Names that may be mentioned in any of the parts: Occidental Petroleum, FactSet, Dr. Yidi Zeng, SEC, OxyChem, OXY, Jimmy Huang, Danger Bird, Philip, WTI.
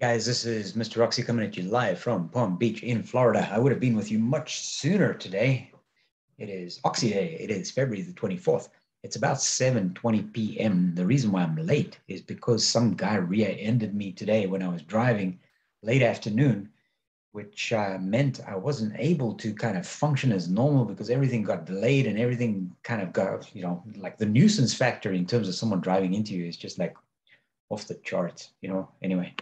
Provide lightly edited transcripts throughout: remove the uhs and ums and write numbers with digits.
Guys, this is Mr. Oxy coming at you live from Palm Beach in Florida. I would have been with you much sooner today. It is Oxy Day. It is February the 24th. It's about 7:20 p.m. The reason why I'm late is because some guy rear-ended me today when I was driving late afternoon, which meant I wasn't able to kind of function as normal because everything got delayed and everything kind of got, you know, like the nuisance factor in terms of someone driving into you is just like off the charts, you know, anyway.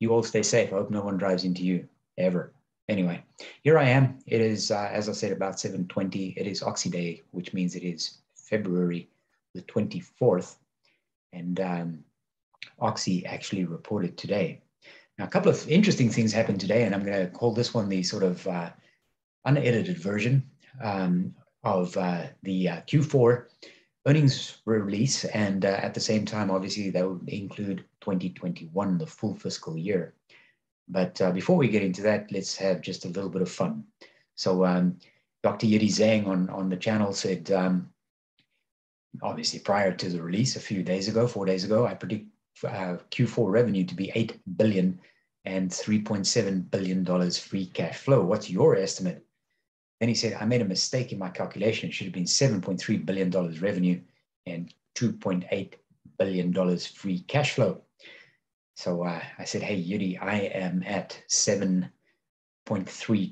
You all stay safe. I hope no one drives into you ever. Anyway, here I am. It is, as I said, about 7:20. It is Oxy Day, which means it is February the 24th. And Oxy actually reported today. Now, a couple of interesting things happened today, and I'm going to call this one the sort of unedited version of the Q4 earnings release. And at the same time, obviously, that would include 2021, the full fiscal year. But before we get into that, let's have just a little bit of fun. So Dr. Yidi Zeng on the channel said, obviously prior to the release a few days ago, 4 days ago, I predict Q4 revenue to be $8 billion and $3.7 billion free cash flow. What's your estimate? Then he said, I made a mistake in my calculation. It should have been $7.3 billion revenue and $2.8 billion free cash flow. So I said, hey, Yudi, I am at $7.3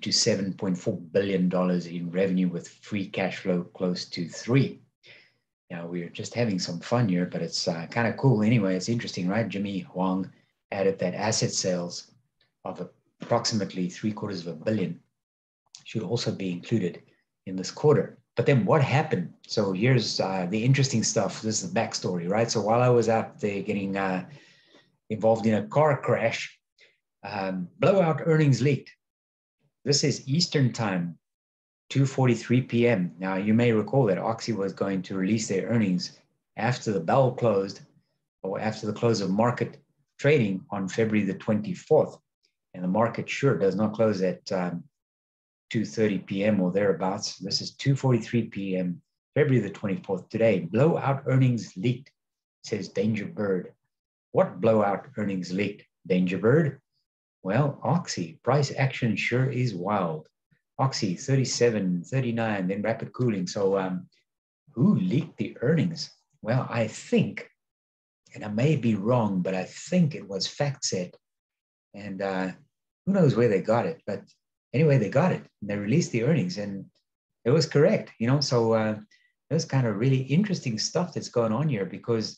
to $7.4 billion in revenue with free cash flow close to 3. Now, we're just having some fun here, but it's kind of cool anyway. It's interesting, right? Jimmy Huang added that asset sales of approximately $750 million should also be included in this quarter. But then what happened? So here's the interesting stuff. This is the backstory, right? So while I was out there getting involved in a car crash, blowout earnings leaked. This is Eastern time, 2:43 p.m. Now, you may recall that Oxy was going to release their earnings after the bell closed or after the close of market trading on February the 24th. And the market sure does not close at 2:30 p.m. or thereabouts. This is 2:43 p.m. February the 24th today. Blowout earnings leaked, says Danger Bird. What blowout earnings leaked, Danger Bird? Well, Oxy, price action sure is wild. Oxy, 37, 39, then rapid cooling. So who leaked the earnings? Well, I think, and I may be wrong, but I think it was FactSet. And who knows where they got it, but anyway, they got it. And they released the earnings, and it was correct, you know. So it was kind of really interesting stuff that's going on here because,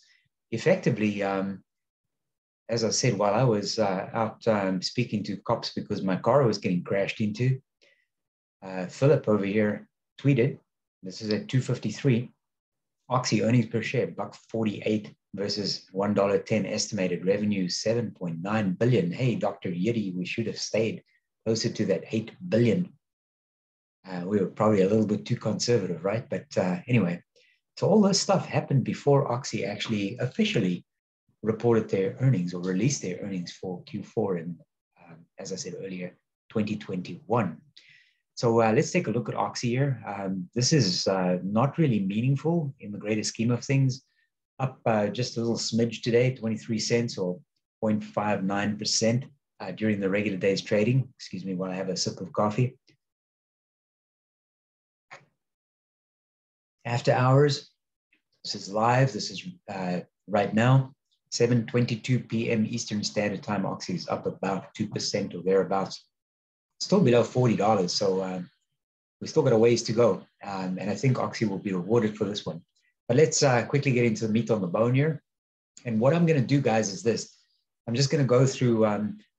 effectively, as I said, while I was out speaking to cops because my car was getting crashed into, Philip over here tweeted. This is at 2:53. Oxy earnings per share $1.48 versus $1.10 estimated revenue 7.9 billion. Hey, Dr. Yidi, we should have stayed closer to that 8 billion. We were probably a little bit too conservative, right? But anyway, so all this stuff happened before Oxy actually officially reported their earnings or released their earnings for Q4 and, as I said earlier, 2021. So let's take a look at Oxy here. This is not really meaningful in the greater scheme of things. Up just a little smidge today, 23 cents or 0.59%. During the regular day's trading, excuse me, while I have a sip of coffee. After hours, this is live, this is right now, 7:22 p.m. Eastern Standard Time. Oxy is up about 2% or thereabouts, still below $40. So we still got a ways to go. And I think Oxy will be rewarded for this one. But let's quickly get into the meat on the bone here. And what I'm going to do, guys, is this. I'm just going to go through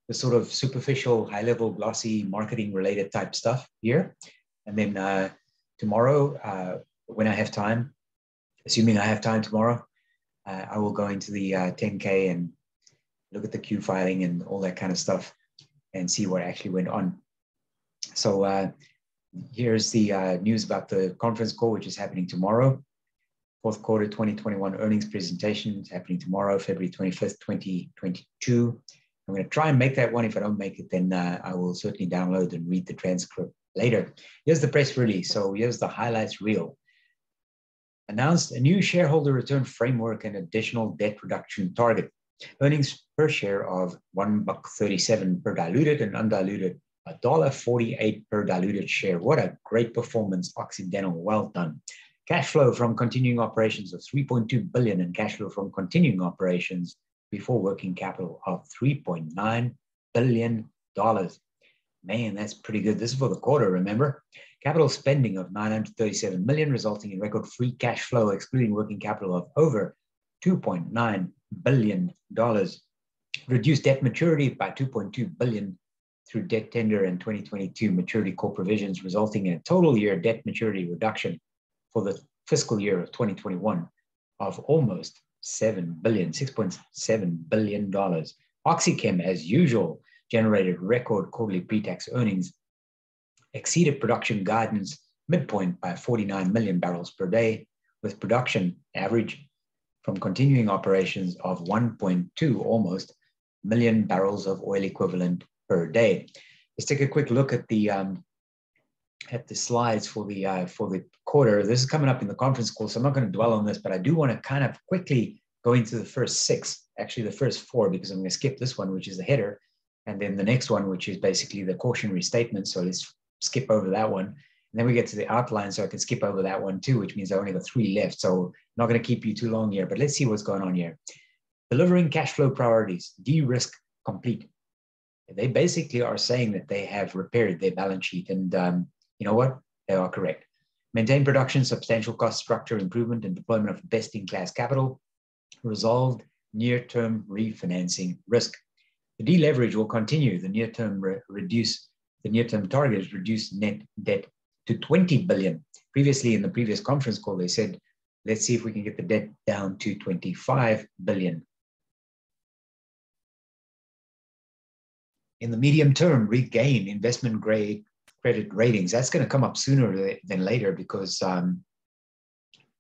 the sort of superficial, high-level, glossy, marketing-related type stuff here. And then tomorrow, when I have time, assuming I have time tomorrow, I will go into the 10K and look at the Q filing and all that kind of stuff and see what actually went on. So here's the news about the conference call, which is happening tomorrow. Fourth quarter 2021 earnings presentation is happening tomorrow, February 25th, 2022. I'm going to try and make that one. If I don't make it, then I will certainly download and read the transcript later. Here's the press release. So here's the highlights reel. Announced a new shareholder return framework and additional debt reduction target. earnings per share of $1.37 per diluted and undiluted, $1.48 per diluted share. What a great performance, Occidental, well done. Cash flow from continuing operations of $3.2 billion and cash flow from continuing operations before working capital of $3.9 billion. Man, that's pretty good. This is for the quarter, remember? Capital spending of $937 million, resulting in record free cash flow, excluding working capital, of over $2.9 billion. Reduced debt maturity by $2.2 billion through debt tender and 2022 maturity call provisions, resulting in a total year debt maturity reduction for the fiscal year of 2021 of almost $7 billion, $6.7 billion. OxyChem, as usual, generated record quarterly pre-tax earnings, exceeded production guidance midpoint by 49 million barrels per day, with production average from continuing operations of 1.2 almost million barrels of oil equivalent per day. Let's take a quick look at the slides for the quarter. This is coming up in the conference call, so I'm not going to dwell on this, but I do want to kind of quickly go into the first six, actually the first four, because I'm going to skip this one, which is the header, and then the next one, which is basically the cautionary statement. So let's skip over that one. And then we get to the outline, so I can skip over that one too, which means I only got three left. So not going to keep you too long here, but let's see what's going on here. Delivering cash flow priorities, de-risk complete. They basically are saying that they have repaired their balance sheet. And you know what? They are correct. Maintain production, substantial cost structure improvement, and deployment of best-in-class capital. Resolved near-term refinancing risk. The deleverage will continue. The near-term target is reduce net debt to $20 billion. Previously, in the previous conference call, they said, let's see if we can get the debt down to $25 billion. In the medium term, regain investment grade credit ratings. That's going to come up sooner than later, because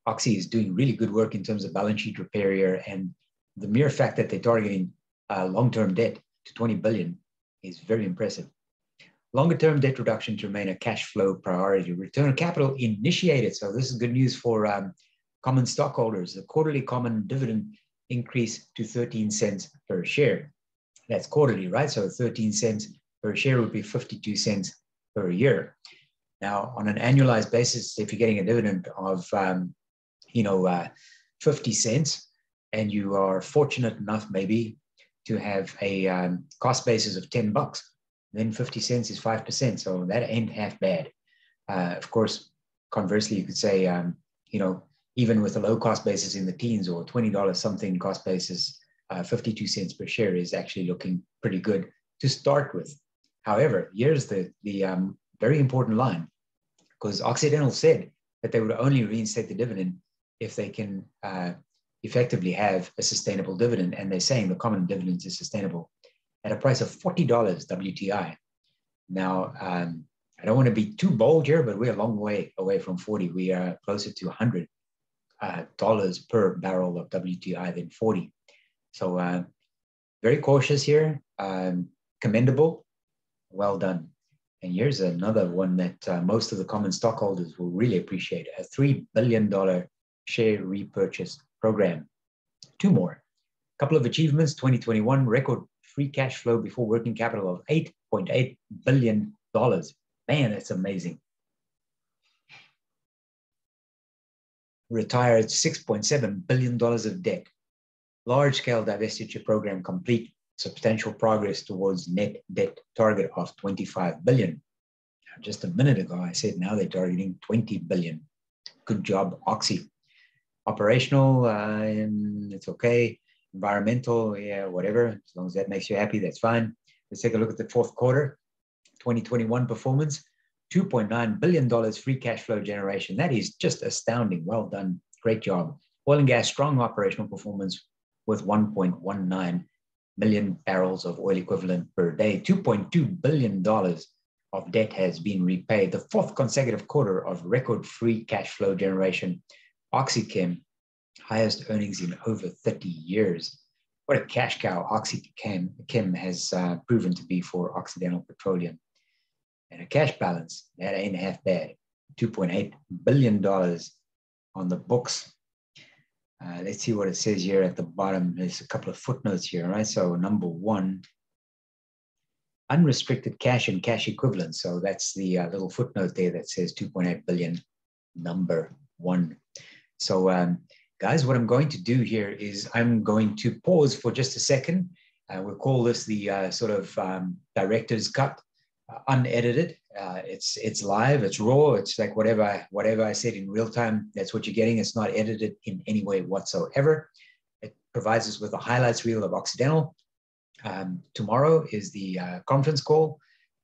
Oxy is doing really good work in terms of balance sheet repair here, and the mere fact that they're targeting long-term debt to $20 billion is very impressive. Longer-term debt reduction to remain a cash flow priority. Return of capital initiated. So this is good news for common stockholders. The quarterly common dividend increase to 13 cents per share. That's quarterly, right? So 13 cents per share would be 52 cents per year. Now, on an annualized basis, if you're getting a dividend of, 50 cents, and you are fortunate enough maybe to have a cost basis of $10, then 50 cents is 5%. So that ain't half bad. Of course, conversely, you could say, even with a low cost basis in the teens or $20 something cost basis, 52 cents per share is actually looking pretty good to start with. However, here's the very important line, because Occidental said that they would only reinstate the dividend if they can effectively have a sustainable dividend. And they're saying the common dividend is sustainable at a price of $40 WTI. Now, I don't want to be too bold here, but we're a long way away from 40. We are closer to $100 per barrel of WTI than 40. So very cautious here, commendable, well done. And here's another one that most of the common stockholders will really appreciate, a $3 billion share repurchase program. Two more. A couple of achievements, 2021 record free cash flow before working capital of $8.8 billion. Man, that's amazing. Retired $6.7 billion of debt. Large-scale divestiture program complete. Substantial progress towards net debt target of $25 billion. Just a minute ago, I said now they're targeting $20 billion. Good job, Oxy. Operational, it's okay. Environmental, yeah, whatever. As long as that makes you happy, that's fine. Let's take a look at the fourth quarter, 2021 performance. $2.9 billion free cash flow generation. That is just astounding. Well done. Great job. Oil and gas, strong operational performance with 1.19 million barrels of oil equivalent per day. $2.2 billion of debt has been repaid. The fourth consecutive quarter of record free cash flow generation. OxyChem, highest earnings in over 30 years. What a cash cow OxyChem has proven to be for Occidental Petroleum. And a cash balance, that ain't half bad. $2.8 billion on the books. Let's see what it says here at the bottom. There's a couple of footnotes here, right? So number one, unrestricted cash and cash equivalents. So that's the little footnote there that says 2.8 billion, number one. So guys, what I'm going to do here is I'm going to pause for just a second. We'll call this the sort of director's cut, unedited. It's live, it's raw, it's like whatever I said in real time, that's what you're getting. It's not edited in any way whatsoever. It provides us with a highlights reel of Occidental. Tomorrow is the conference call.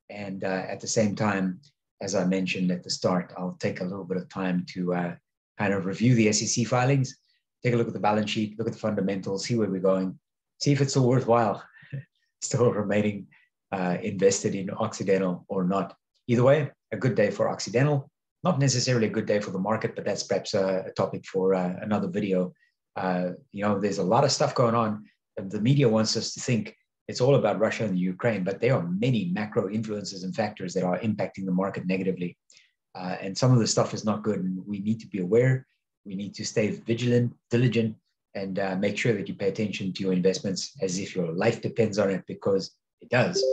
And at the same time, as I mentioned at the start, I'll take a little bit of time to kind of review the SEC filings, take a look at the balance sheet, look at the fundamentals, see where we're going, see if it's still worthwhile, still remaining invested in Occidental or not. Either way, a good day for Occidental, not necessarily a good day for the market, but that's perhaps a topic for another video. You know, there's a lot of stuff going on. The media wants us to think it's all about Russia and Ukraine, but there are many macro influences and factors that are impacting the market negatively. And some of the stuff is not good, and we need to be aware. We need to stay vigilant, diligent, and make sure that you pay attention to your investments as if your life depends on it, because it does.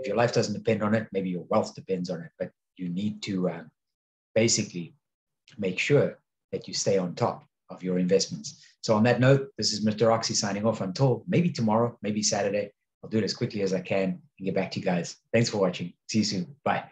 If your life doesn't depend on it, maybe your wealth depends on it, but you need to basically make sure that you stay on top of your investments. So on that note, this is Mr. Oxy signing off until maybe tomorrow, maybe Saturday. I'll do it as quickly as I can and get back to you guys. Thanks for watching. See you soon. Bye.